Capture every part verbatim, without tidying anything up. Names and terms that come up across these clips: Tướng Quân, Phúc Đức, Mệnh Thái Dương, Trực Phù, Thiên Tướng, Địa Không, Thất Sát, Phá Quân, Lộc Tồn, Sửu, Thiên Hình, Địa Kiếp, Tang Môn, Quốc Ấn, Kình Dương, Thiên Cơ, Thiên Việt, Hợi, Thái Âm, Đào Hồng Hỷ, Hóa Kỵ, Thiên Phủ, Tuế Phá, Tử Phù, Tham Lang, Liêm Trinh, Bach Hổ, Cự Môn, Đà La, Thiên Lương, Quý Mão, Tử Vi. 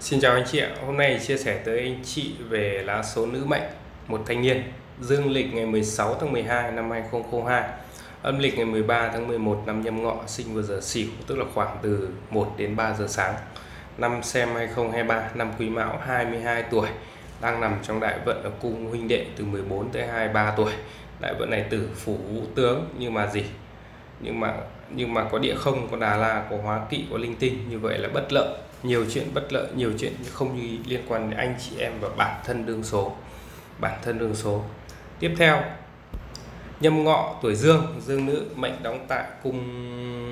Xin chào anh chị ạ, hôm nay chia sẻ tới anh chị về lá số nữ mệnh một thanh niên dương lịch ngày mười sáu tháng mười hai năm hai nghìn không trăm hai, âm lịch ngày mười ba tháng mười một năm Nhâm Ngọ, sinh vào giờ Sửu, tức là khoảng từ một đến ba giờ sáng, năm Xem hai nghìn không trăm hai mươi ba, năm Quý Mão, hai mươi hai tuổi, đang nằm trong đại vận ở cung huynh đệ từ mười bốn tới hai mươi ba tuổi. Đại vận này Tử Phủ Vũ Tướng, nhưng mà gì? Nhưng mà nhưng mà có địa không, có Đà La, có Hóa Kỵ, có linh tinh, như vậy là bất lợi. Nhiều chuyện bất lợi, nhiều chuyện không như liên quan đến anh chị em và bản thân đương số. Bản thân đương số. Tiếp theo, Nhâm Ngọ tuổi Dương, dương nữ, mệnh đóng tại cung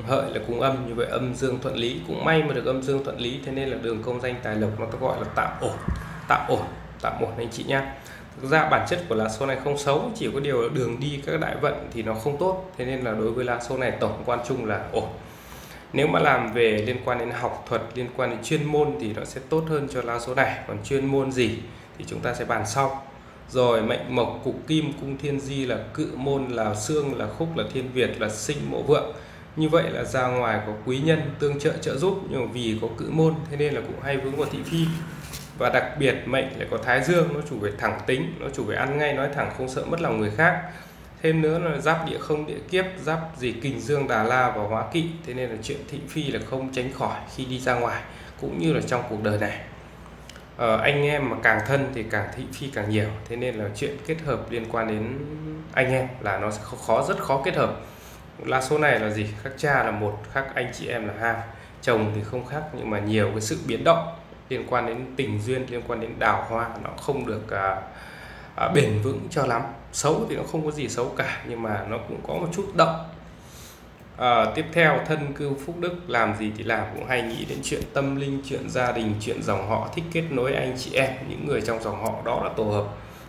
Hợi là cung âm, như vậy âm dương thuận lý, cũng may mà được âm dương thuận lý, thế nên là đường công danh tài lộc nó có gọi là tạm ổn, tạm ổn, tạm ổn anh chị nhá. Thực ra bản chất của lá số này không xấu, chỉ có điều là đường đi các đại vận thì nó không tốt, thế nên là đối với lá số này tổng quan chung là ổn. Nếu mà làm về liên quan đến học thuật, liên quan đến chuyên môn thì nó sẽ tốt hơn cho lá số này. Còn chuyên môn gì thì chúng ta sẽ bàn sau. Rồi mệnh mộc cục kim, cung thiên di là cự môn, là xương, là khúc, là thiên việt, là sinh mộ vượng. Như vậy là ra ngoài có quý nhân tương trợ trợ giúp, nhưng mà vì có cự môn thế nên là cũng hay vướng vào thị phi. Và đặc biệt mệnh lại có Thái Dương, nó chủ về thẳng tính, nó chủ về ăn ngay nói thẳng, không sợ mất lòng người khác. Thêm nữa là giáp địa không địa kiếp, giáp gì kình dương, Đà La và Hóa Kỵ, thế nên là chuyện thị phi là không tránh khỏi khi đi ra ngoài cũng như là trong cuộc đời này. Ờ, anh em mà càng thân thì càng thị phi càng nhiều, thế nên là chuyện kết hợp liên quan đến anh em là nó sẽ khó, rất khó kết hợp. Lá số này là gì? Khác cha là một, khác anh chị em là hai. Chồng thì không khác, nhưng mà nhiều cái sự biến động liên quan đến tình duyên, liên quan đến đào hoa, nó không được à, à, bền vững cho lắm. Xấu thì nó không có gì xấu cả, nhưng mà nó cũng có một chút động. à, Tiếp theo, thân cư Phúc Đức, làm gì thì làm cũng hay nghĩ đến chuyện tâm linh, chuyện gia đình, chuyện dòng họ, thích kết nối anh chị em, những người trong dòng họ đó là tổ hợp.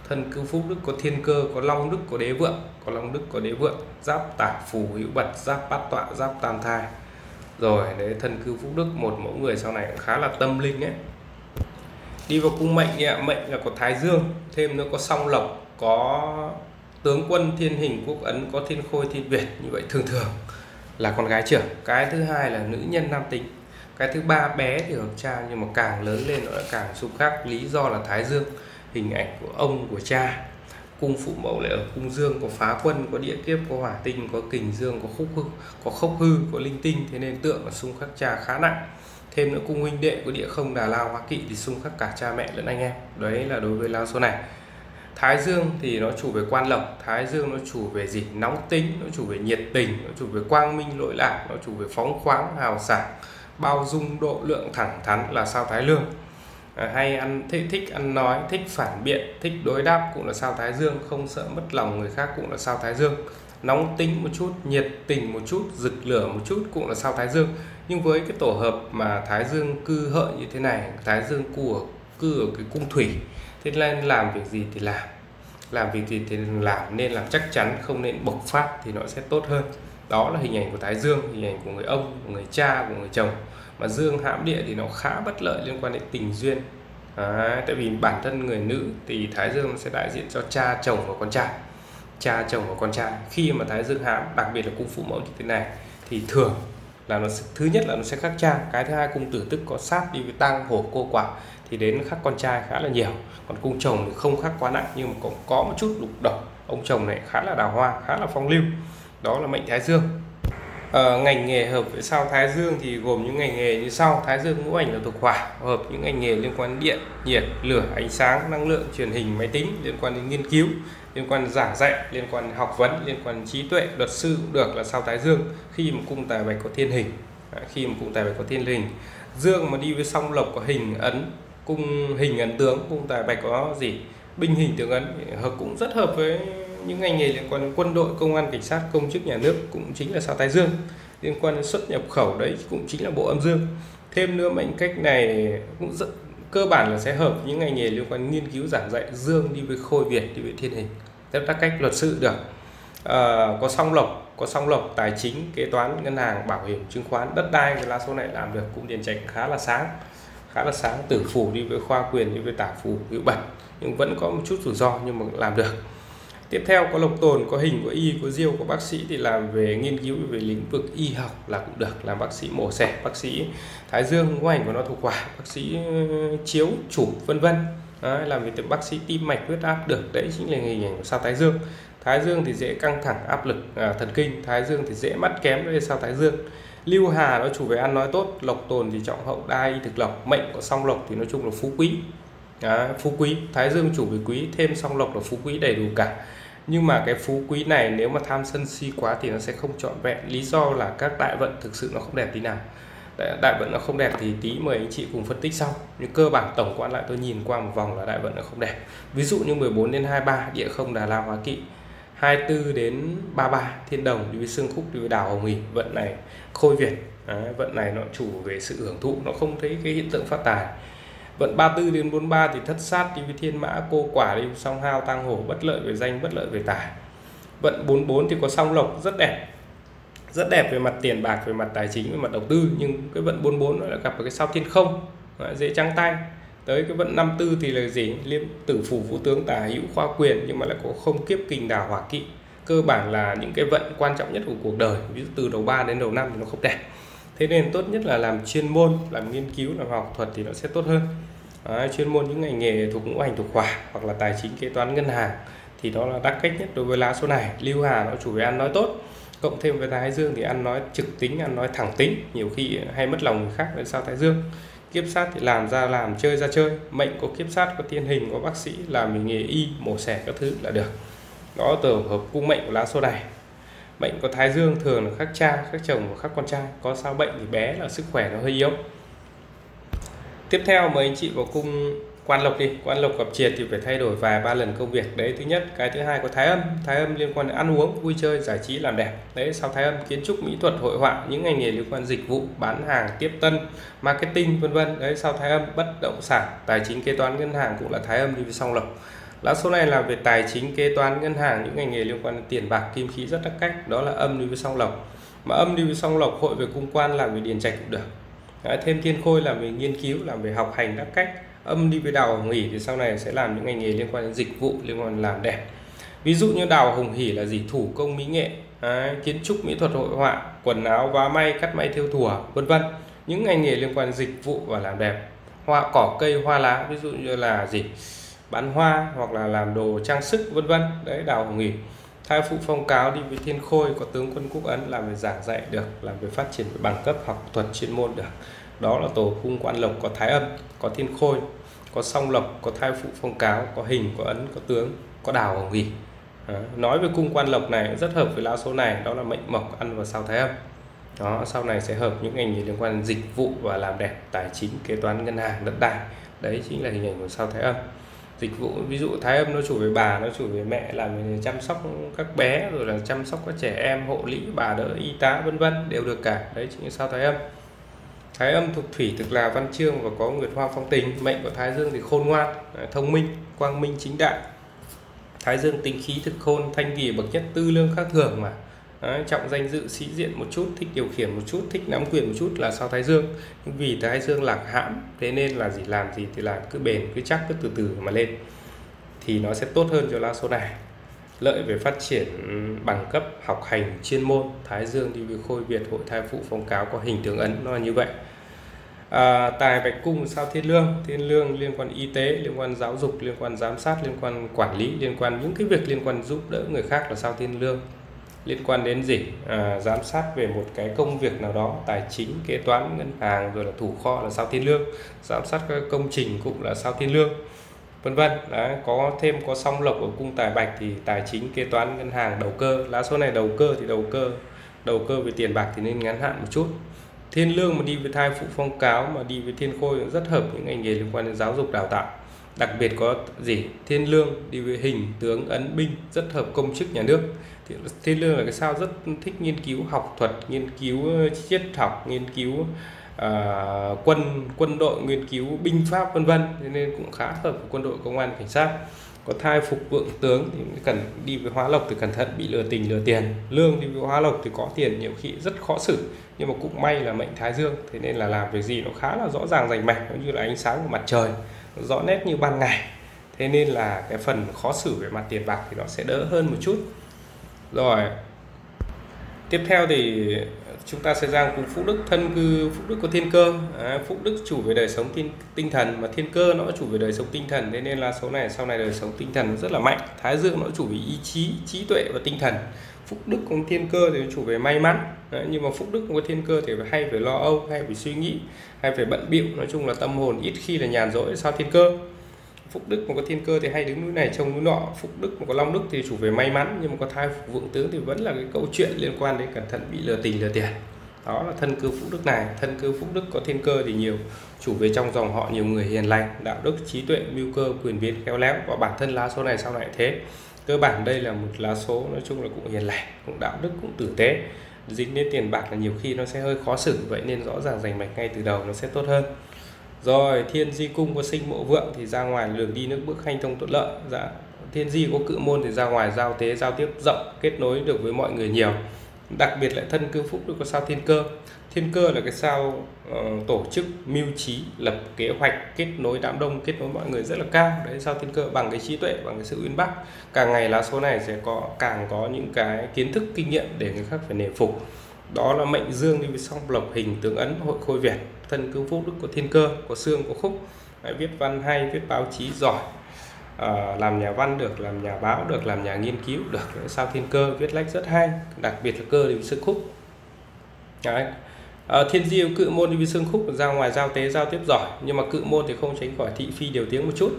Thân cư Phúc Đức có Thiên Cơ, có Long Đức, có Đế Vượng, có Long Đức, có Đế Vượng, giáp Tả Phù hữu Bật, giáp Bát Tọa, giáp Tam Thai. Rồi, đấy, thân cư Phúc Đức, một mẫu người sau này cũng khá là tâm linh ấy. Đi vào cung mệnh, mệnh là có Thái Dương, thêm nữa có Song Lộc, có Tướng Quân, Thiên Hình, Quốc Ấn, có Thiên Khôi, Thiên Việt. Như vậy thường thường là con gái trưởng. Cái thứ hai là nữ nhân nam tính. Cái thứ ba bé thì hợp cha, nhưng mà càng lớn lên nó lại càng xung khắc. Lý do là Thái Dương, hình ảnh của ông, của cha. Cung phụ mẫu lại ở cung Dương, có phá quân, có địa kiếp, có hỏa tinh, có kình dương, có khúc hư, có khốc hư, có linh tinh, thế nên tượng và xung khắc cha khá nặng. Thêm nữa cung huynh đệ có địa không, Đà La, Hóa Kỵ thì xung khắc cả cha mẹ lẫn anh em. Đấy là đối với lá số này. Thái Dương thì nó chủ về quan lộc, Thái Dương nó chủ về gì? Nóng tính, nó chủ về nhiệt tình, nó chủ về quang minh lỗi lạc, nó chủ về phóng khoáng, hào sảng, bao dung, độ lượng, thẳng thắn là sao Thái Lương. À, hay ăn thích, thích ăn nói, thích phản biện, thích đối đáp cũng là sao Thái Dương, không sợ mất lòng người khác cũng là sao Thái Dương. Nóng tính một chút, nhiệt tình một chút, rực lửa một chút cũng là sao Thái Dương. Nhưng với cái tổ hợp mà Thái Dương cư Hợi như thế này, Thái Dương của cư ở cái cung thủy, thế nên làm việc gì thì làm, làm việc gì thì làm, nên làm chắc chắn, không nên bộc phát thì nó sẽ tốt hơn. Đó là hình ảnh của Thái Dương, hình ảnh của người ông, của người cha, của người chồng. Mà Dương hãm địa thì nó khá bất lợi liên quan đến tình duyên. à, Tại vì bản thân người nữ thì Thái Dương sẽ đại diện cho cha, chồng và con trai. Cha, chồng và con trai khi mà Thái Dương hãm, đặc biệt là cung phụ mẫu như thế này, thì thường là nó sẽ, thứ nhất là nó sẽ khắc cha. Cái thứ hai cung tử tức có sát đi với tang hổ cô quả thì đến khắc con trai khá là nhiều. Còn cung chồng thì không khắc quá nặng, nhưng mà cũng có một chút lục độc. Ông chồng này khá là đào hoa, khá là phong lưu. Đó là mệnh Thái Dương. À, ngành nghề hợp với sao Thái Dương thì gồm những ngành nghề như sau. Thái Dương ngũ hành là thuộc hỏa, hợp những ngành nghề liên quan điện, nhiệt, lửa, ánh sáng, năng lượng, truyền hình, máy tính, liên quan đến nghiên cứu, liên quan đến giảng dạy, liên quan đến học vấn, liên quan đến trí tuệ, luật sư cũng được, là sao Thái Dương. Khi mà cung tài bạch có thiên hình, à, khi mà cung tài bạch có thiên hình, Dương mà đi với song lộc có hình ấn, cung hình ấn tướng, cung tài bạch có gì? Binh hình tướng ấn, hợp cũng rất hợp với những ngành nghề liên quan đến quân đội, công an, cảnh sát, công chức nhà nước cũng chính là sao Thái Dương. Liên quan đến xuất nhập khẩu đấy cũng chính là bộ âm dương. Thêm nữa mệnh cách này cũng rất cơ bản là sẽ hợp những ngành nghề liên quan đến nghiên cứu, giảng dạy. Dương đi với khôi Việt, đi với thiên hình, tất các cách luật sự được. À, có song lộc, có song lộc tài chính, kế toán, ngân hàng, bảo hiểm, chứng khoán, đất đai, cái lá số này làm được, cũng điền trạch khá là sáng, khá là sáng. Tử phù đi với khoa quyền, đi với tả phù hữu bẩn, nhưng vẫn có một chút rủi ro nhưng mà làm được. Tiếp theo có Lộc Tồn, có Hình, có Y, có Diêu, có bác sĩ thì làm về nghiên cứu về lĩnh vực y học là cũng được, làm bác sĩ mổ xẻ, bác sĩ Thái Dương, ngũ hành của nó thuộc Hỏa, bác sĩ chiếu, chủ, vân vân. Đấy, làm việc bác sĩ tim mạch, huyết áp được. Đấy chính là hình ảnh của sao Thái Dương. Thái Dương thì dễ căng thẳng, áp lực à, thần kinh. Thái Dương thì dễ mắt kém, đây là sao Thái Dương. Lưu Hà nó chủ về ăn nói tốt. Lộc Tồn thì trọng hậu, đa y thực lộc. Mệnh của song lộc thì nói chung là phú quý. À, phú quý, Thái Dương chủ về quý, thêm song lộc là phú quý, đầy đủ cả. Nhưng mà cái phú quý này nếu mà tham sân si quá thì nó sẽ không trọn vẹn. Lý do là các đại vận thực sự nó không đẹp tí nào. Đại vận nó không đẹp thì tí mời anh chị cùng phân tích sau. Nhưng cơ bản tổng quan lại tôi nhìn qua một vòng là đại vận nó không đẹp. Ví dụ như mười bốn đến hai mươi ba địa không Đà La Hóa Kỵ, hai mươi tư đến ba mươi ba Thiên Đồng đi với Xương Khúc đi với Đào Hồng Hỷ. Vận này khôi Việt, đấy, vận này nó chủ về sự hưởng thụ, nó không thấy cái hiện tượng phát tài. Vận ba mươi tư đến bốn mươi ba thì Thất Sát đi với Thiên Mã, Cô Quả đi Song Hao, Tang Hổ, bất lợi về danh, bất lợi về tài. Vận bốn mươi bốn thì có song lộc, rất đẹp, rất đẹp về mặt tiền bạc, về mặt tài chính, về mặt đầu tư. Nhưng cái vận bốn mươi bốn nó lại gặp cái sao Thiên Không, dễ trắng tay. Tới cái vận năm mươi tư thì là gì? Liêm Tử Phủ, Vũ Tướng, Tả Hữu, Khoa Quyền, nhưng mà lại có Không Kiếp, Kình Đào, Hỏa Kỵ. Cơ bản là những cái vận quan trọng nhất của cuộc đời, ví dụ từ đầu ba đến đầu năm thì nó không đẹp. Thế nên tốt nhất là làm chuyên môn, làm nghiên cứu, làm học thuật thì nó sẽ tốt hơn. À, chuyên môn những ngành nghề thuộc ngũ hành thuộc Hỏa hoặc là tài chính, kế toán, ngân hàng thì đó là đắc cách nhất đối với lá số này. Lưu Hà nó chủ về ăn nói tốt, cộng thêm với Thái Dương thì ăn nói trực tính, ăn nói thẳng tính, nhiều khi hay mất lòng người khác là sao Thái Dương. Kiếp sát thì làm ra làm, chơi ra chơi. Mệnh có kiếp sát, có thiên hình, có bác sĩ, làm nghề y, mổ xẻ các thứ là được. Đó tổ hợp cung mệnh của lá số này. Mệnh có Thái Dương thường là khác cha, khác chồng và khác con trai. Có sao bệnh thì bé là sức khỏe nó hơi yếu. Tiếp theo mời anh chị vào cung Quan Lộc đi. Quan Lộc gặp triệt thì phải thay đổi vài ba lần công việc. Đấy thứ nhất. Cái thứ hai có Thái Âm. Thái Âm liên quan đến ăn uống, vui chơi, giải trí, làm đẹp. Đấy sau Thái Âm kiến trúc, mỹ thuật, hội họa, những ngành nghề liên quan dịch vụ, bán hàng, tiếp tân, marketing vân vân. Đấy sau Thái Âm bất động sản, tài chính, kế toán, ngân hàng cũng là Thái Âm đi với song lộc. Lá số này là về tài chính, kế toán, ngân hàng, những ngành nghề liên quan đến tiền bạc, kim khí rất đắc cách. Đó là âm đi với song lộc. Mà âm đi với song lộc hội về cung quan làm về điền trạch cũng được. Đấy, thêm thiên khôi làm về nghiên cứu, làm về học hành đắc cách. Âm đi với Đào Hồng Hỷ thì sau này sẽ làm những ngành nghề liên quan đến dịch vụ, liên quan làm đẹp. Ví dụ như Đào Hồng Hỷ là gì? Thủ công mỹ nghệ, à, kiến trúc, mỹ thuật, hội họa, quần áo, vá may, cắt may, thêu thùa, vân vân. Những ngành nghề liên quan đến dịch vụ và làm đẹp. Hoa cỏ cây hoa lá, ví dụ như là gì? Bán hoa hoặc là làm đồ trang sức vân vân. Đấy Đào Hồng Hỷ. Thái phụ phong cáo đi với thiên khôi, có tướng quân Quốc Ấn làm về giảng dạy được, làm về phát triển về bằng cấp, học thuật chuyên môn được. Đó là tổ cung Quan Lộc có Thái Âm, có Thiên Khôi, có Song Lộc, có Thai Phụ Phong Cáo, có Hình, có Ấn, có Tướng, có Đào Hồng Hỷ. Nói về cung Quan Lộc này rất hợp với lá số này, đó là mệnh mộc ăn vào sao Thái Âm. Đó, sau này sẽ hợp những ngành nghề liên quan đến dịch vụ và làm đẹp, tài chính, kế toán, ngân hàng, đất đai. Đấy chính là hình ảnh của sao Thái Âm. Dịch vụ ví dụ Thái Âm nó chủ về bà, nó chủ về mẹ, làm về chăm sóc các bé rồi là chăm sóc các trẻ em, hộ lý, bà đỡ, y tá vân vân đều được cả. Đấy chính là sao Thái Âm. Thái Âm thuộc thủy thực là văn chương và có nguyệt hoa phong tình. Mệnh của Thái Dương thì khôn ngoan, thông minh, quang minh chính đại. Thái Dương tính khí thực khôn, thanh kỳ bậc nhất, tư lương khác thường mà. Đấy, trọng danh dự, sĩ diện một chút, thích điều khiển một chút, thích nắm quyền một chút là sao Thái Dương. Nhưng vì Thái Dương lạc hãm, thế nên là gì làm gì thì làm, cứ bền, cứ chắc, cứ từ từ mà lên. Thì nó sẽ tốt hơn cho lá số này. Lợi về phát triển bằng cấp, học hành, chuyên môn. Thái Dương đi với khôi Việt, hội thai phụ phong cáo, có hình tướng Ấn, nó là như vậy. À, tài bạch cung sao thiên lương. Thiên lương liên quan y tế, liên quan giáo dục, liên quan giám sát, liên quan quản lý, liên quan những cái việc liên quan giúp đỡ người khác là sao thiên lương. Liên quan đến gì? À, giám sát về một cái công việc nào đó, tài chính, kế toán, ngân hàng rồi là thủ kho là sao thiên lương. Giám sát các công trình cũng là sao thiên lương vân vân. Đấy, có thêm có song lộc ở cung tài bạch thì tài chính, kế toán, ngân hàng, đầu cơ. Lá số này đầu cơ thì đầu cơ đầu cơ về tiền bạc thì nên ngắn hạn một chút. Thiên lương mà đi với thai phụ phong cáo, mà đi với thiên khôi rất hợp những ngành nghề liên quan đến giáo dục đào tạo. Đặc biệt có gì? Thiên lương đi với hình, tướng, ấn, binh, rất hợp công chức nhà nước. Thiên lương là cái sao rất thích nghiên cứu học thuật, nghiên cứu triết học, nghiên cứu À, quân quân đội, nghiên cứu binh pháp vân vân, nên cũng khá hợp với quân đội, công an, cảnh sát. Có thai phục vượng tướng thì cần đi với hóa lộc thì cẩn thận bị lừa tình lừa tiền. Lương đi với hóa lộc thì có tiền, nhiều khi rất khó xử, nhưng mà cũng may là mệnh Thái Dương, thế nên là làm việc gì nó khá là rõ ràng rành mạch, cũng như là ánh sáng của mặt trời, rõ nét như ban ngày. Thế nên là cái phần khó xử về mặt tiền bạc thì nó sẽ đỡ hơn một chút. Rồi, tiếp theo thì chúng ta sẽ sang cùng Phúc Đức thân cư. Phúc Đức có thiên cơ, à, Phúc Đức chủ về đời sống tinh, tinh thần, mà thiên cơ nó chủ về đời sống tinh thần. Thế nên là số này sau này đời sống tinh thần rất là mạnh. Thái Dương nó chủ về ý chí, trí tuệ và tinh thần. Phúc Đức có thiên cơ thì chủ về may mắn. Đấy, nhưng mà Phúc Đức có thiên cơ thì hay phải lo âu, hay phải suy nghĩ, hay phải bận bịu. Nói chung là tâm hồn ít khi là nhàn rỗi sao thiên cơ. Phúc Đức mà có thiên cơ thì hay đứng núi này trông núi nọ. Phúc Đức mà có Long Đức thì chủ về may mắn, nhưng mà có Thái Vượng Tướng thì vẫn là cái câu chuyện liên quan đến cẩn thận bị lừa tình lừa tiền. Đó là thân cư Phúc Đức này. Thân cư Phúc Đức có thiên cơ thì nhiều chủ về trong dòng họ nhiều người hiền lành, đạo đức, trí tuệ, mưu cơ, quyền biến, khéo léo, và bản thân lá số này sau này thế. Cơ bản đây là một lá số nói chung là cũng hiền lành, cũng đạo đức, cũng tử tế. Dính đến tiền bạc là nhiều khi nó sẽ hơi khó xử, vậy nên rõ ràng rành mạch ngay từ đầu nó sẽ tốt hơn. Rồi thiên di cung có sinh mộ vượng thì ra ngoài đường đi nước bước hanh thông thuận lợi. Dạ, thiên di có cự môn thì ra ngoài giao tế giao tiếp rộng, kết nối được với mọi người nhiều. Đặc biệt lại thân cư Phúc Đức có sao thiên cơ. Thiên cơ là cái sao uh, tổ chức, mưu trí, lập kế hoạch, kết nối đám đông, kết nối mọi người rất là cao. Đấy, sao thiên cơ bằng cái trí tuệ, bằng cái sự uyên bác. Càng ngày lá số này sẽ có càng có những cái kiến thức, kinh nghiệm để người khác phải nể phục. Đó là mệnh dương đi với song lộc hình tướng ấn hội khôi Việt. Thân cư Phúc Đức có thiên cơ, có xương, có khúc. Đấy, viết văn hay, viết báo chí giỏi, à, làm nhà văn được, làm nhà báo được, làm nhà nghiên cứu được. Đấy, sao thiên cơ viết lách rất hay, đặc biệt là cơ đi với xương khúc. Đấy. À, thiên diêu cự môn đi với xương khúc, ra ngoài giao tế giao tiếp giỏi, nhưng mà cự môn thì không tránh khỏi thị phi điều tiếng một chút.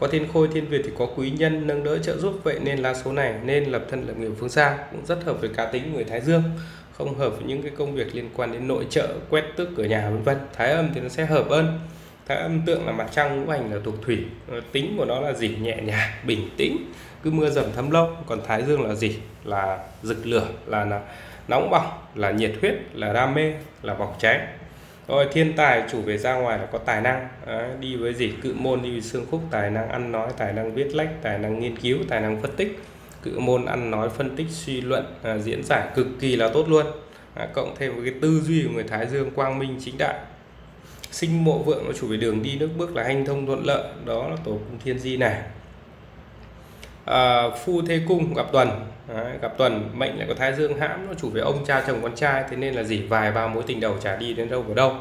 Có thiên khôi thiên việt thì có quý nhân nâng đỡ trợ giúp, vậy nên lá số này nên lập thân lập nghiệp phương xa, cũng rất hợp với cá tính người Thái Dương, không hợp với những cái công việc liên quan đến nội trợ, quét tước cửa nhà vân vân. Thái âm thì nó sẽ hợp hơn. Thái âm tượng là mặt trăng, ngũ hành là thuộc thủy, tính của nó là gì? Nhẹ nhàng, bình tĩnh, cứ mưa dầm thấm lâu. Còn Thái Dương là gì? Là rực lửa, là, là nóng bỏng, là nhiệt huyết, là đam mê, là bỏng cháy. Rồi thiên tài chủ về ra ngoài là có tài năng. Đấy, đi với gì? Cự môn đi với xương khúc, tài năng ăn nói, tài năng viết lách, tài năng nghiên cứu, tài năng phân tích. Cự môn ăn nói, phân tích, suy luận, à, diễn giải cực kỳ là tốt luôn, à, cộng thêm với cái tư duy của người Thái Dương quang minh chính đại. Sinh mộ vượng nó chủ về đường đi nước bước là hanh thông thuận lợi, đó là tổ cung thiên di này. À, phu thế cung gặp tuần. Đấy, gặp tuần mệnh lại có Thái Dương hãm, nó chủ về ông cha chồng con trai, thế nên là gì? Vài ba mối tình đầu chả đi đến đâu vào đâu.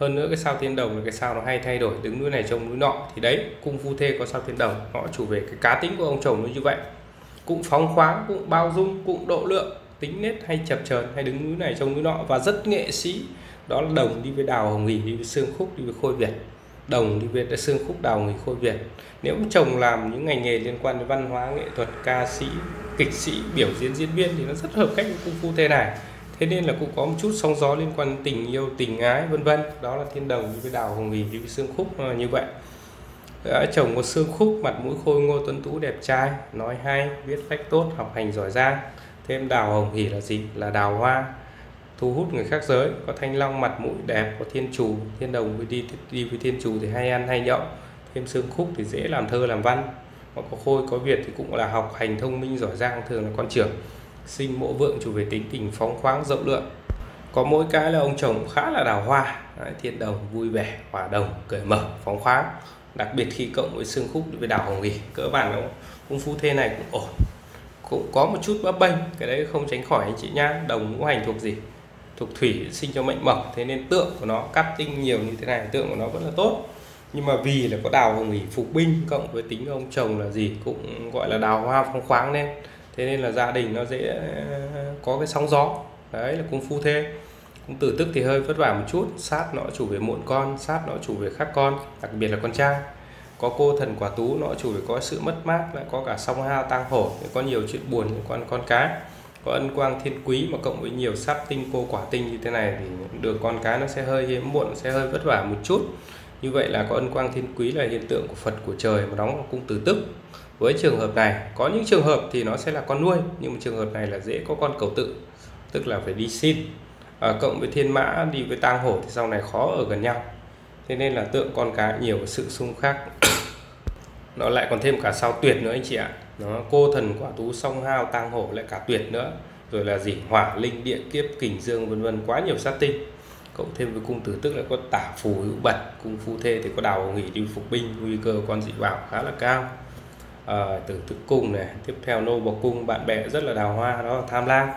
Hơn nữa cái sao Thiên Đồng là cái sao nó hay thay đổi, đứng núi này trông núi nọ, thì đấy cung phu thê có sao Thiên Đồng, nó chủ về cái cá tính của ông chồng nó như vậy, cũng phóng khoáng, cũng bao dung, cũng độ lượng, tính nết hay chập chờn, hay đứng núi này trông núi nọ, và rất nghệ sĩ. Đó là đồng đi với đào hồng nghỉ, đi với xương khúc, đi với khôi Việt. Đồng đi với xương khúc, đào nghỉ, khôi Việt. Nếu chồng làm những ngành nghề liên quan đến văn hóa, nghệ thuật, ca sĩ, kịch sĩ, biểu diễn, diễn viên thì nó rất hợp cách với cung phu thê này. Thế nên là cũng có một chút sóng gió liên quan đến tình yêu, tình ái vân vân. Đó là Thiên Đồng đi với đào hồng nghỉ, đi với xương khúc như vậy. Chồng một xương khúc, mặt mũi khôi ngô tuấn tú, đẹp trai, nói hay, biết cách tốt, học hành giỏi giang. Thêm đào hồng hỉ là gì? Là đào hoa, thu hút người khác giới. Có thanh long, mặt mũi đẹp, có thiên trù. Thiên đồng đi đi với thiên trù thì hay ăn hay nhậu. Thêm xương khúc thì dễ làm thơ làm văn. Mà có khôi có Việt thì cũng là học hành thông minh giỏi giang, thường là con trưởng. Sinh mộ vượng chủ về tính tình phóng khoáng rộng lượng. Có mỗi cái là ông chồng khá là đào hoa. Đấy, thiên đồng vui vẻ, hòa đồng, cởi mở, phóng khoáng. Đặc biệt khi cộng với xương khúc với đào hồng nghỉ, cỡ bản nó cung phu thê này cũng ổn, cũng có một chút bấp bênh, cái đấy không tránh khỏi anh chị nhá. Đồng ngũ hành thuộc gì? Thuộc thủy, sinh cho mệnh mộc, thế nên tượng của nó cắt tinh nhiều như thế này, tượng của nó vẫn là tốt. Nhưng mà vì là có đào hồng nghỉ phục binh, cộng với tính ông chồng là gì? Cũng gọi là đào hoa phong khoáng nên, thế nên là gia đình nó dễ có cái sóng gió. Đấy là cung phu thê. Cung tử tức thì hơi vất vả một chút. Sát nó chủ về muộn con, sát nó chủ về khác con, đặc biệt là con trai. Có cô thần quả tú, nó chủ về có sự mất mát, lại có cả song hao tang hổ, có nhiều chuyện buồn liên quan con cái. Có ân quang thiên quý mà cộng với nhiều sát tinh cô quả tinh như thế này thì được con cái nó sẽ hơi hiếm muộn, sẽ hơi vất vả một chút. Như vậy là có ân quang thiên quý là hiện tượng của Phật của trời mà đóng vào cung tử tức. Với trường hợp này, có những trường hợp thì nó sẽ là con nuôi, nhưng mà trường hợp này là dễ có con cầu tự, tức là phải đi xin. À, cộng với thiên mã đi với tang hổ thì sau này khó ở gần nhau, thế nên là tượng con cá nhiều sự xung khắc. Nó lại còn thêm cả sao tuyệt nữa anh chị ạ. Nó cô thần quả tú song hao tang hổ lại cả tuyệt nữa, rồi là gì? Hỏa linh địa kiếp kình dương vân vân, quá nhiều sát tinh. cộng thêm với cung tử tức là có tả phù hữu bật, cung phu thê thì có đào nghỉ đi phục binh, nguy cơ con dị bảo khá là cao. À, tử tức cung này, tiếp theo nô bộc cung, bạn bè rất là đào hoa, đó là tham lang.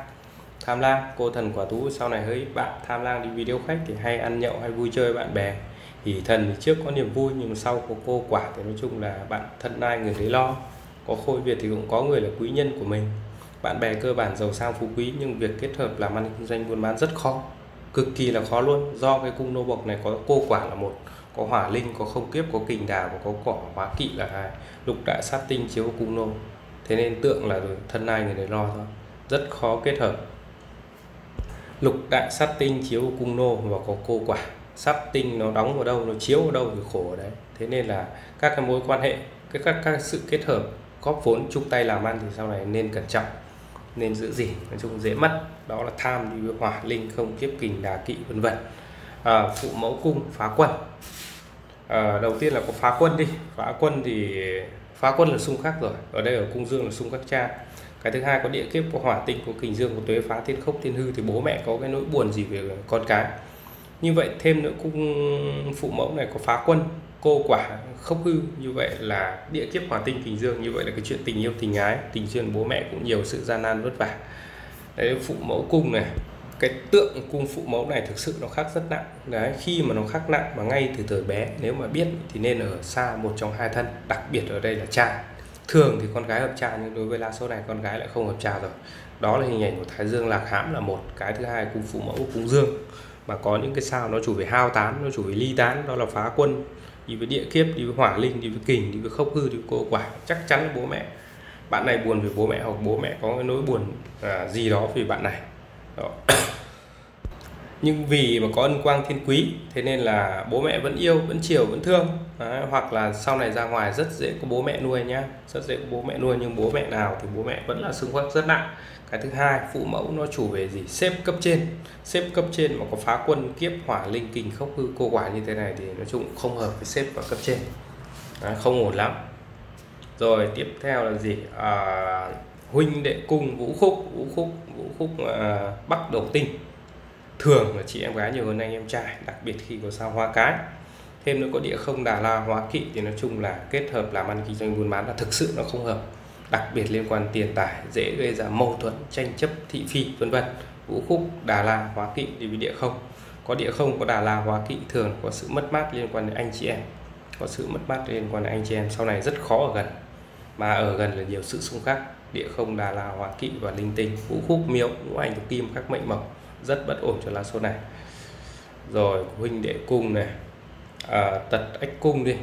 Tham lang, cô thần quả tú sau này hỡi bạn tham lang đi video khách thì hay ăn nhậu hay vui chơi bạn bè. Thì thần thì trước có niềm vui nhưng sau có cô quả thì nói chung là bạn thân ai người đấy lo. Có khôi Việt thì cũng có người là quý nhân của mình. Bạn bè cơ bản giàu sang phú quý nhưng việc kết hợp làm ăn kinh doanh buôn bán rất khó, cực kỳ là khó luôn. Do cái cung nô bộc này có cô quả là một, có hỏa linh, có không kiếp, có kình đào và có cỏ hóa kỵ là hai, lục đại sát tinh chiếu cung nô. Thế nên tượng là thân ai người đấy lo thôi, rất khó kết hợp. Lục đại sát tinh chiếu cung nô và có cô quả, sát tinh nó đóng vào đâu, nó chiếu vào đâu thì khổ ở đấy. Thế nên là các cái mối quan hệ, các, các, các sự kết hợp góp vốn chung tay làm ăn thì sau này nên cẩn trọng, nên giữ gìn, nói chung dễ mất. Đó là tham đi với hỏa linh, không kiếp, kình đà kỵ vân vân. À, phụ mẫu cung phá quân. À, đầu tiên là có phá quân đi. Phá quân thì phá quân là xung khắc rồi, ở đây ở cung dương là xung khắc cha. Cái thứ hai có địa kiếp, có hỏa tinh, có kình dương, có tuế phá, thiên khốc, thiên hư thì bố mẹ có cái nỗi buồn gì về con cái. Như vậy thêm nữa cung phụ mẫu này có phá quân, cô quả, khốc hư, như vậy là địa kiếp hỏa tinh kình dương, như vậy là cái chuyện tình yêu tình ái, tình duyên bố mẹ cũng nhiều sự gian nan vất vả. Đấy, phụ mẫu cung này, cái tượng cung phụ mẫu này thực sự nó khắc rất nặng. Đấy, khi mà nó khắc nặng mà ngay từ thời bé nếu mà biết thì nên ở xa một trong hai thân, đặc biệt ở đây là cha. Thường thì con gái hợp cha nhưng đối với lá số này con gái lại không hợp cha rồi. Đó là hình ảnh của Thái Dương lạc hãm là một, cái thứ hai cung phụ mẫu cung dương mà có những cái sao nó chủ về hao tán, nó chủ về ly tán, đó là phá quân đi với địa kiếp, đi với hỏa linh, đi với kình, đi với khốc hư, đi với cô quả, chắc chắn là bố mẹ. Bạn này buồn về bố mẹ hoặc bố mẹ có cái nỗi buồn à, gì đó về bạn này. Đó. Nhưng vì mà có ân quang thiên quý, thế nên là bố mẹ vẫn yêu, vẫn chiều, vẫn thương. Đấy, hoặc là sau này ra ngoài rất dễ có bố mẹ nuôi nhá, rất dễ có bố mẹ nuôi nhưng bố mẹ nào thì bố mẹ vẫn là xung khắc rất nặng. Cái thứ hai, phụ mẫu nó chủ về gì? Xếp cấp trên. Xếp cấp trên mà có phá quân, kiếp, hỏa linh, kình, khốc hư, cô quả như thế này thì nói chung không hợp với xếp và cấp trên. Đấy, không ổn lắm. Rồi tiếp theo là gì? À, huynh đệ cung Vũ Khúc, Vũ Khúc, Vũ Khúc à, Bắc Đầu Tinh. Thường là chị em gái nhiều hơn anh em trai, đặc biệt khi có sao Hoa Cái. Thêm nữa có địa không Đà La Hóa Kỵ thì nói chung là kết hợp làm ăn kinh doanh buôn bán là thực sự nó không hợp, đặc biệt liên quan tiền tài, dễ gây ra mâu thuẫn, tranh chấp, thị phi vân vân. Vũ Khúc Đà La Hóa Kỵ đi với địa không, có địa không có Đà La Hóa Kỵ thường có sự mất mát liên quan đến anh chị em, có sự mất mát liên quan đến anh chị em sau này rất khó ở gần, mà ở gần là nhiều sự xung khắc. Địa không Đà La Hóa Kỵ và linh tinh, Vũ Khúc Miếu, Ngũ Hành thuộc kim khắc mệnh mộc, rất bất ổn cho lá số này. Rồi huynh đệ cung này, à, tật ách cung đi.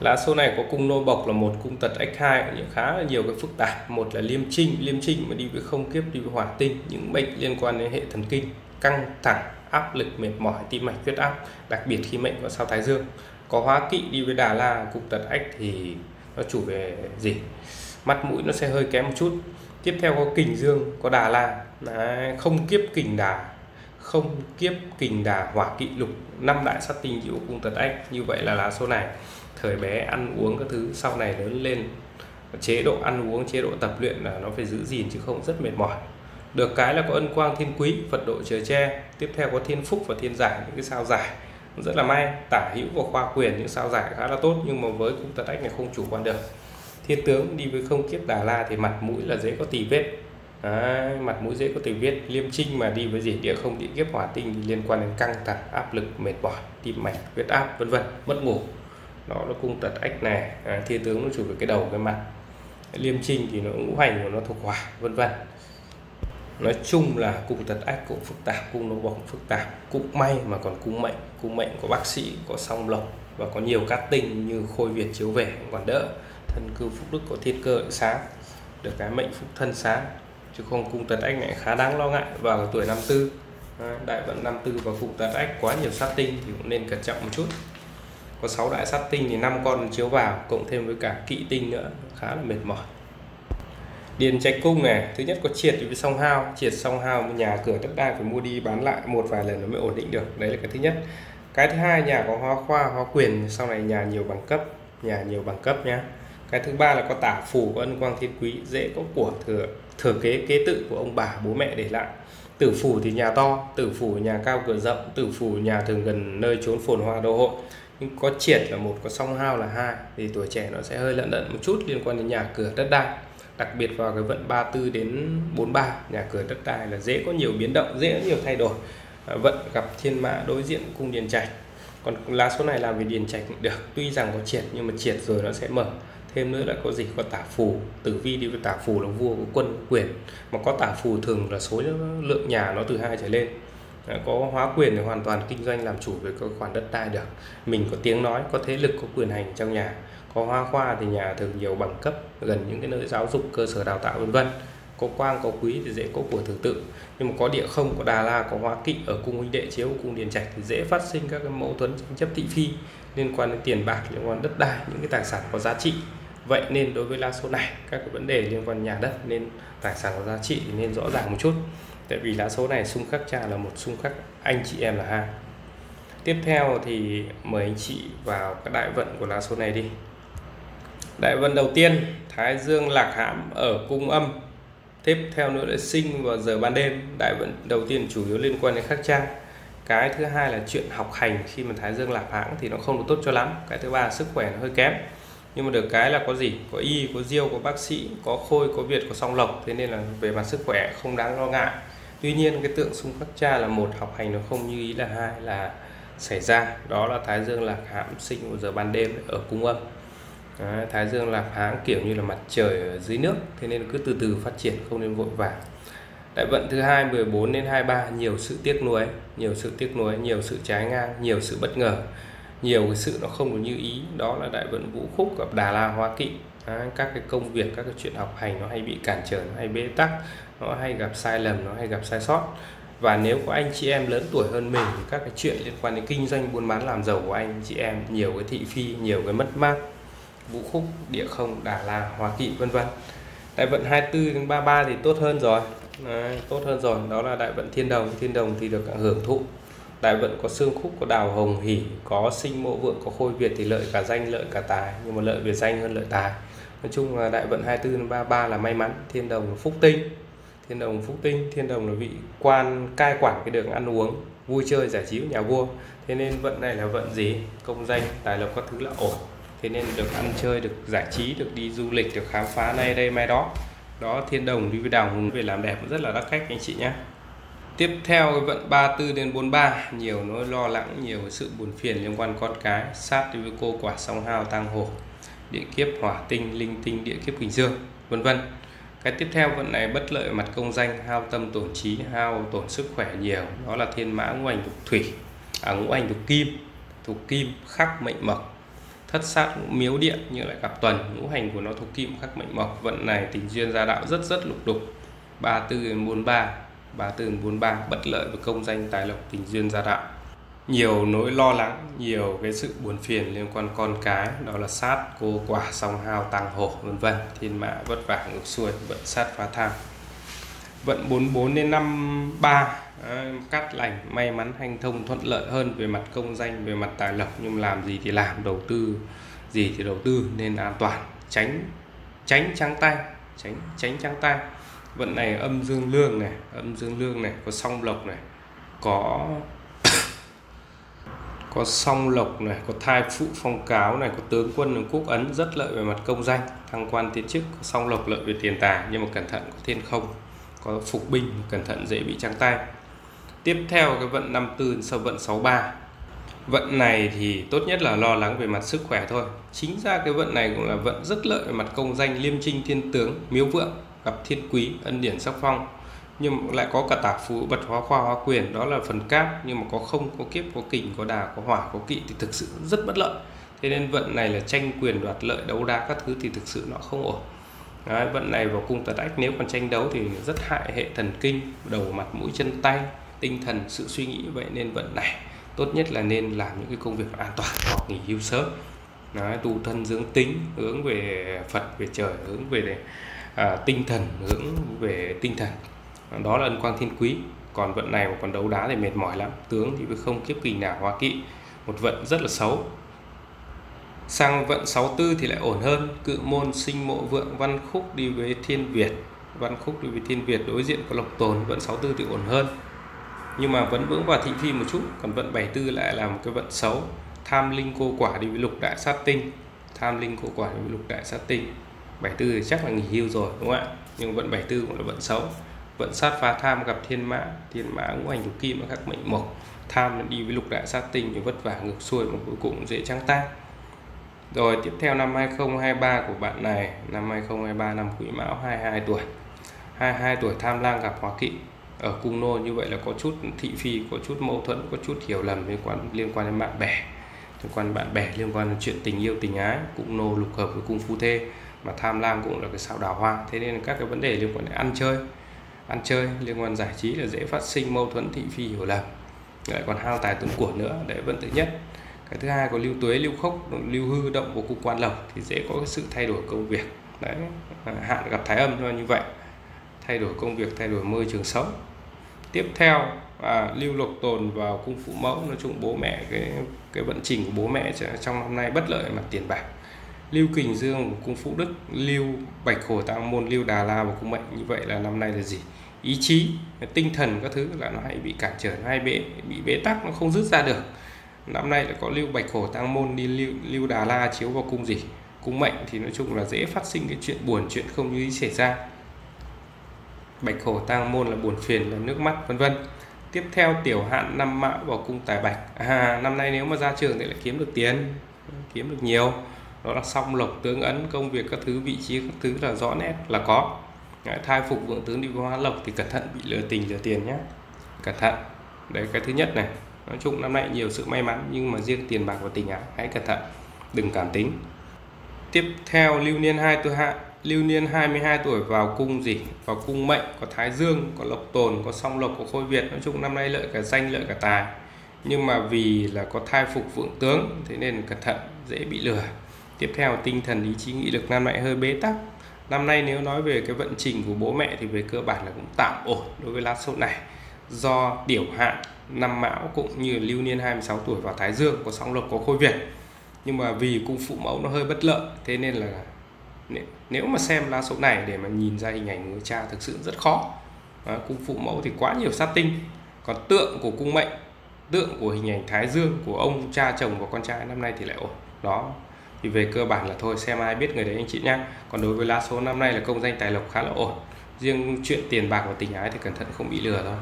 Lá số này có cung nô bộc là một, cung tật ách hai, những khá là nhiều cái phức tạp. Một là liêm trinh, liêm trinh mà đi với không kiếp, đi với hỏa tinh, những bệnh liên quan đến hệ thần kinh, căng thẳng, áp lực, mệt mỏi, tim mạch, huyết áp, đặc biệt khi mệnh có sao Thái Dương. Có hóa kỵ đi với Đà La, cung tật ách thì nó chủ về gì? Mắt mũi nó sẽ hơi kém một chút. Tiếp theo có kình dương, có Đà La. Đấy, không kiếp kình đà, không kiếp kình đà hỏa kỵ lục, năm đại sát tinh diệu cung tật ách. Như vậy là lá số này thời bé ăn uống các thứ, sau này lớn lên chế độ ăn uống, chế độ tập luyện là nó phải giữ gìn chứ không rất mệt mỏi. Được cái là có ân quang thiên quý, Phật độ trời che. Tiếp theo có thiên phúc và thiên giải, những cái sao giải rất là may. Tả hữu và khoa quyền, những sao giải khá là tốt nhưng mà với cung tật ách này không chủ quan được. Thiên tướng đi với không kiếp Đà La thì mặt mũi là dễ có tì vết. Đấy, mặt mũi dễ có tì vết. Liêm trinh mà đi với gì? Địa không, địa kiếp hỏa tinh thì liên quan đến căng thẳng, áp lực, mệt mỏi, tim mạch, huyết áp vân vân, mất ngủ. Đó là cung tật ách này. À, thiên tướng nó chủ về cái đầu, cái mặt. Liêm trinh thì nó ngũ hành của nó thuộc hỏa vân vân. Nói chung là cung tật ách cũng phức tạp, cung nô bộc phức tạp. Cũng may mà còn cung mệnh, cung mệnh có bác sĩ, có song lộc và có nhiều cát tinh như khôi Việt chiếu về còn đỡ. Thân cư phúc đức có thiên cơ sáng, được cái mệnh phúc thân sáng, chứ không cung tật ách này khá đáng lo ngại vào tuổi năm tư. Đại vận năm tư và cung tật ách quá nhiều sát tinh thì cũng nên cẩn trọng một chút. Có sáu đại sát tinh thì năm con chiếu vào, cộng thêm với cả kỵ tinh nữa, khá là mệt mỏi. Điền trạch cung này, thứ nhất có triệt với song hao, triệt song hao nhà cửa đất đai phải mua đi bán lại một vài lần nó mới ổn định được, đấy là cái thứ nhất. Cái thứ hai nhà có hóa khoa hóa quyền, sau này nhà nhiều bằng cấp, nhà nhiều bằng cấp nhá. Cái thứ ba là có tả phù, có ân quang thiên quý, dễ có của thừa thừa kế kế tự của ông bà bố mẹ để lại. Tử phủ thì nhà to, tử phủ nhà cao cửa rộng, tử phủ nhà thường gần nơi chốn phồn hoa đô hội. Nhưng có triệt là một, có song hao là hai, thì tuổi trẻ nó sẽ hơi lận đận một chút liên quan đến nhà cửa đất đai. Đặc biệt vào cái vận ba mươi tư đến bốn mươi ba, nhà cửa đất đai là dễ có nhiều biến động, dễ có nhiều thay đổi. Vận gặp thiên mã đối diện cung điền trạch. Còn lá số này làm về điền trạch cũng được, tuy rằng có triệt nhưng mà triệt rồi nó sẽ mở. Thêm nữa là có gì, có tả phù, tử vi đi với tả phù là vua của quân quyền, mà có tả phù thường là số lượng nhà nó từ hai trở lên. Có hóa quyền thì hoàn toàn kinh doanh làm chủ về các khoản đất đai được, mình có tiếng nói, có thế lực, có quyền hành trong nhà. Có hoa khoa thì nhà thường nhiều bằng cấp gần những cái nơi giáo dục, cơ sở đào tạo vân vân. Có quang, có quý thì dễ có của thứ tự. Nhưng mà có địa không, có đà la, có hóa kỵ ở cung huynh đệ chiếu, cung điền trạch thì dễ phát sinh các cái mâu thuẫn tranh chấp thị phi liên quan đến tiền bạc, liên quan đất đai, những cái tài sản có giá trị. Vậy nên đối với lá số này, các cái vấn đề liên quan nhà đất nên tài sản có giá trị thì nên rõ ràng một chút. Tại vì lá số này xung khắc cha là một, xung khắc anh chị em là hai. Tiếp theo thì mời anh chị vào các đại vận của lá số này đi. Đại vận đầu tiên, Thái Dương lạc hãm ở cung âm. Tiếp theo nữa là sinh vào giờ ban đêm. Đại vận đầu tiên chủ yếu liên quan đến khắc cha. Cái thứ hai là chuyện học hành, khi mà Thái Dương lạc hãm thì nó không được tốt cho lắm. Cái thứ ba là sức khỏe nó hơi kém. Nhưng mà được cái là có gì? Có y, có diêu, có bác sĩ, có khôi, có việt, có song lộc. Thế nên là về mặt sức khỏe không đáng lo ngại. Tuy nhiên cái tượng xung khắc cha là một, học hành nó không như ý là hai là xảy ra. Đó là Thái Dương lạc hãm sinh vào giờ ban đêm ở cung âm. Đấy, Thái Dương lạc hãm kiểu như là mặt trời ở dưới nước, thế nên cứ từ từ phát triển, không nên vội vàng. Đại vận thứ hai mười bốn đến hai mươi ba, nhiều sự tiếc nuối, nhiều sự tiếc nuối, nhiều sự trái ngang, nhiều sự bất ngờ, nhiều cái sự nó không có như ý. Đó là đại vận Vũ Khúc gặp đà la hóa kỵ. Đấy, các cái công việc, các cái chuyện học hành nó hay bị cản trở, nó hay bế tắc, nó hay gặp sai lầm, nó hay gặp sai sót. Và nếu có anh chị em lớn tuổi hơn mình thì các cái chuyện liên quan đến kinh doanh buôn bán làm giàu của anh chị em nhiều cái thị phi, nhiều cái mất mát. Vũ Khúc, địa không, đà la, hóa kỵ vân vân. Đại vận hai mươi tư đến ba mươi ba thì tốt hơn rồi. Đấy, tốt hơn rồi, đó là đại vận Thiên Đồng. Thiên Đồng thì được hưởng thụ. Đại vận có xương khúc, có đào hồng hỉ, có sinh mộ vượng, có khôi việt thì lợi cả danh, lợi cả tài, nhưng mà lợi về danh hơn lợi tài. Nói chung là đại vận hai mươi tư đến ba mươi ba là may mắn. Thiên Đồng là phúc tinh. Thiên Đồng phúc tinh, Thiên Đồng là vị quan cai quản cái đường ăn uống, vui chơi giải trí của nhà vua. Thế nên vận này là vận gì? Công danh, tài lộc các thứ là ổn. Thế nên được ăn chơi, được giải trí, được đi du lịch, được khám phá nay đây mai đó. Đó, Thiên Đồng đi với đào hùng về làm đẹp rất là đắt khách anh chị nhé. Tiếp theo vận ba mươi tư đến bốn mươi ba, nhiều nỗi lo lắng, nhiều sự buồn phiền liên quan con cái. Sát đi với cô quả song hao tang hổ, địa kiếp hỏa tinh, linh tinh, địa kiếp kình dương vân vân. Cái tiếp theo vận này bất lợi mặt công danh, hao tâm tổn trí, hao tổn sức khỏe nhiều. Đó là thiên mã ngũ hành thuộc thủy, à, ngũ hành thuộc kim, thuộc kim khắc mệnh mộc. Thất sát miếu điện nhưng lại gặp tuần, ngũ hành của nó thuộc kim khắc mệnh mộc. Vận này tình duyên gia đạo rất rất lục đục. Ba mươi tư đến bốn mươi ba, bất lợi với công danh tài lộc, tình duyên gia đạo, nhiều nỗi lo lắng, nhiều cái sự buồn phiền liên quan con cái. Đó là sát cô quả song hao tang hổ vân vân. Thiên mã vất vả ngược xuôi, vận sát phá tham. Vận bốn mươi bốn đến năm mươi ba, cát lành, may mắn, hanh thông, thuận lợi hơn về mặt công danh, về mặt tài lộc, nhưng làm gì thì làm, đầu tư gì thì đầu tư nên an toàn, tránh tránh trắng tay, tránh tránh trắng tay. Vận này âm dương lương này, âm dương lương này có song lộc này, có có song lộc này, có thai phụ phong cáo này, có tướng quân này, quốc ấn rất lợi về mặt công danh, thăng quan tiến chức. Có song lộc lợi về tiền tài nhưng mà cẩn thận có thiên không, có phục binh, cẩn thận dễ bị trắng tay. Tiếp theo cái vận năm mươi tư sau vận sáu mươi ba. Vận này thì tốt nhất là lo lắng về mặt sức khỏe thôi. Chính ra cái vận này cũng là vận rất lợi về mặt công danh, liêm trinh, thiên tướng, miếu vượng gặp thiên quý, ân điển sắc phong. Nhưng lại có cả tả phú, bật hóa khoa, hóa quyền, đó là phần cát, nhưng mà có không, có kiếp, có kình, có đà, có hỏa, có kỵ thì thực sự rất bất lợi. Thế nên vận này là tranh quyền đoạt lợi, đấu đá các thứ thì thực sự nó không ổn. Đấy, vận này vào cung tật ách, nếu còn tranh đấu thì rất hại hệ thần kinh, đầu mặt mũi chân tay, tinh thần, sự suy nghĩ. Vậy nên vận này tốt nhất là nên làm những cái công việc an toàn hoặc nghỉ hưu sớm. Đấy, tu thân dưỡng tính, hướng về Phật, về trời, hướng về à, tinh thần, hướng về tinh thần. Đó là ân quang thiên quý. Còn vận này mà còn đấu đá thì mệt mỏi lắm. Tướng thì không kiếp kình nào hóa kỵ, một vận rất là xấu. Sang vận sáu mươi tư thì lại ổn hơn. Cự môn sinh mộ vượng văn khúc đi với thiên việt, Văn Khúc vì Thiên Việt đối diện có Lộc Tồn, vận sáu mươi tư thì ổn hơn. Nhưng mà vẫn vững vào Thịnh Phi một chút. Còn vận bảy mươi tư lại là một cái vận xấu. Tham Linh Cô Quả thì bị Lục Đại Sát Tinh. Tham Linh Cô Quả thì bị Lục Đại Sát Tinh. bảy mươi tư thì chắc là nghỉ hưu rồi đúng không ạ? Nhưng vận bảy mươi tư cũng là vận xấu. Vận sát phá tham gặp thiên mã. Thiên mã ngũ hành lục kim và các mệnh mộc. Tham đi với Lục Đại Sát Tinh thì vất vả ngược xuôi mà cuối cùng dễ trắng tay. Rồi tiếp theo năm hai không hai ba của bạn này. Năm hai không hai ba năm Quý Mão, hai mươi hai tuổi. hai mươi hai tuổi Tham Lang gặp Hóa Kỵ ở cung nô, như vậy là có chút thị phi, có chút mâu thuẫn, có chút hiểu lầm liên quan liên quan đến bạn bè, liên quan đến bạn bè, liên quan đến chuyện tình yêu tình ái. Cung nô lục hợp với cung phu thê, mà Tham Lang cũng là cái sao đào hoa, thế nên các cái vấn đề liên quan đến ăn chơi, ăn chơi liên quan giải trí là dễ phát sinh mâu thuẫn, thị phi, hiểu lầm. Lại còn hao tài tốn của nữa, đấy vẫn thứ nhất. Cái thứ hai có lưu tuế, lưu khốc, lưu hư động của cung quan lộc thì dễ có cái sự thay đổi công việc. Đấy, hạn gặp Thái Âm là như vậy, thay đổi công việc, thay đổi môi trường sống. Tiếp theo à, lưu lộc tồn vào cung phụ mẫu, nói chung bố mẹ, cái cái vận trình của bố mẹ trong năm nay bất lợi mặt tiền bạc. Lưu kình dương của cung Phúc Đức, lưu bạch hổ Tang Môn, lưu Đà La của cung mệnh, như vậy là năm nay là gì? Ý chí, tinh thần các thứ là nó hay bị cản trở, nó hay bị bị bế tắc, nó không rút ra được. Năm nay là có lưu bạch hổ Tang Môn đi lưu lưu Đà La chiếu vào cung gì? Cung mệnh thì nói chung là dễ phát sinh cái chuyện buồn, chuyện không như ý xảy ra. Bạch hổ Tang Môn là buồn phiền, là nước mắt, vân vân. Tiếp theo tiểu hạn năm Mão vào cung tài bạch. À, năm nay nếu mà ra trường thì lại kiếm được tiền, kiếm được nhiều. Đó là song lộc tướng ấn, công việc các thứ, vị trí các thứ là rõ nét là có. Thai phục vượng tướng đi hóa lộc thì cẩn thận bị lừa tình lừa tiền nhé, cẩn thận. Đấy, cái thứ nhất này. Nói chung năm nay nhiều sự may mắn, nhưng mà riêng tiền bạc và tình ái hãy cẩn thận, đừng cảm tính. Tiếp theo lưu niên hai tuổi hạ, lưu niên hai mươi hai tuổi vào cung gì? Vào cung mệnh, có Thái Dương, có Lộc Tồn, có song lộc, có Khôi Việt. Nói chung năm nay lợi cả danh, lợi cả tài. Nhưng mà vì là có thai phục vượng tướng, thế nên cẩn thận, dễ bị lừa. Tiếp theo tinh thần, ý chí, nghị lực năm nay hơi bế tắc. Năm nay nếu nói về cái vận trình của bố mẹ thì về cơ bản là cũng tạm ổn đối với lá số này. Do tiểu hạn năm Mão cũng như lưu niên hai mươi sáu tuổi vào Thái Dương, có song lộc, có Khôi Việt. Nhưng mà vì cung phụ mẫu nó hơi bất lợi, thế nên là nếu mà xem lá số này để mà nhìn ra hình ảnh người cha thực sự rất khó. À, cung phụ mẫu thì quá nhiều sát tinh. Còn tượng của cung mệnh, tượng của hình ảnh Thái Dương của ông cha chồng và con trai năm nay thì lại ổn. Đó, thì về cơ bản là thôi xem ai biết người đấy anh chị nhé. Còn đối với lá số năm nay là công danh tài lộc khá là ổn. Riêng chuyện tiền bạc và tình ái thì cẩn thận không bị lừa thôi.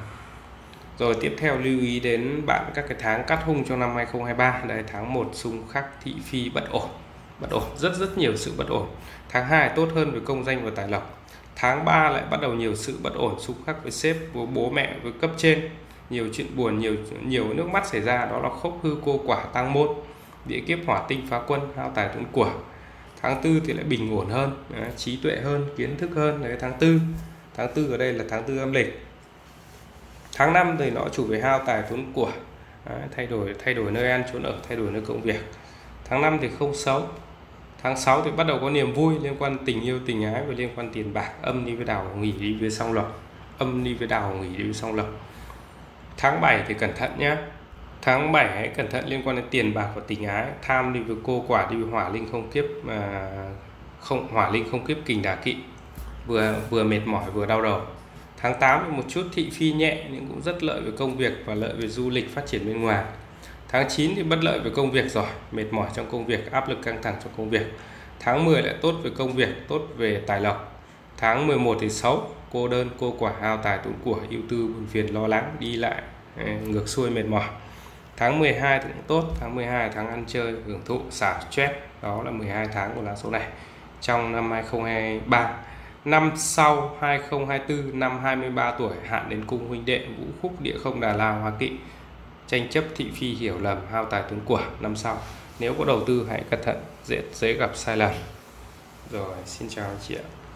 Rồi tiếp theo lưu ý đến bạn các cái tháng cát hung trong năm hai không hai ba. Đây, tháng một xung khắc thị phi bất ổn. Bất ổn, rất rất nhiều sự bất ổn. Tháng hai tốt hơn về công danh và tài lộc. Tháng ba lại bắt đầu nhiều sự bất ổn xung khắc với sếp, với bố mẹ, với cấp trên. Nhiều chuyện buồn, nhiều nhiều nước mắt xảy ra. Đó là khốc hư cô quả Tang Môn, địa kiếp hỏa tinh phá quân, hao tài tốn của. Tháng tư thì lại bình ổn hơn, trí tuệ hơn, kiến thức hơn. Đấy, tháng tư, tháng tư ở đây là tháng tư âm lịch. Tháng năm thì nó chủ về hao tài tốn của. Đấy, thay đổi thay đổi nơi ăn trốn ở, thay đổi nơi công việc. Tháng năm thì không xấu. Tháng sáu thì bắt đầu có niềm vui liên quan tình yêu tình ái và liên quan tiền bạc. Âm đi với đào nghỉ đi với song lộc, âm đi với đào nghỉ đi với song lộc. Tháng bảy thì cẩn thận nhé. Tháng bảy hãy cẩn thận liên quan đến tiền bạc và tình ái. Tham đi với cô quả, đi với hỏa linh không kiếp mà không hỏa linh không kiếp kình đà kỵ, vừa vừa mệt mỏi vừa đau đầu. Tháng tám thì một chút thị phi nhẹ nhưng cũng rất lợi về công việc và lợi về du lịch phát triển bên ngoài. Tháng chín thì bất lợi về công việc rồi, mệt mỏi trong công việc, áp lực căng thẳng trong công việc. Tháng mười lại tốt về công việc, tốt về tài lộc. Tháng mười một thì xấu, cô đơn, cô quả, hao tài tốn của, ưu tư, buồn phiền, lo lắng, đi lại, ngược xuôi, mệt mỏi. Tháng mười hai thì cũng tốt, tháng mười hai tháng ăn chơi, hưởng thụ, xả stress. Đó là mười hai tháng của lá số này trong năm hai không hai ba. Năm sau hai không hai tư, năm hai mươi ba tuổi, hạn đến cung huynh đệ, Vũ Khúc, địa không Đà La, Hóa Kỵ. Tranh chấp thị phi hiểu lầm, hao tài tốn của. Năm sau nếu có đầu tư hãy cẩn thận, dễ dễ gặp sai lầm. Rồi, xin chào anh chị ạ.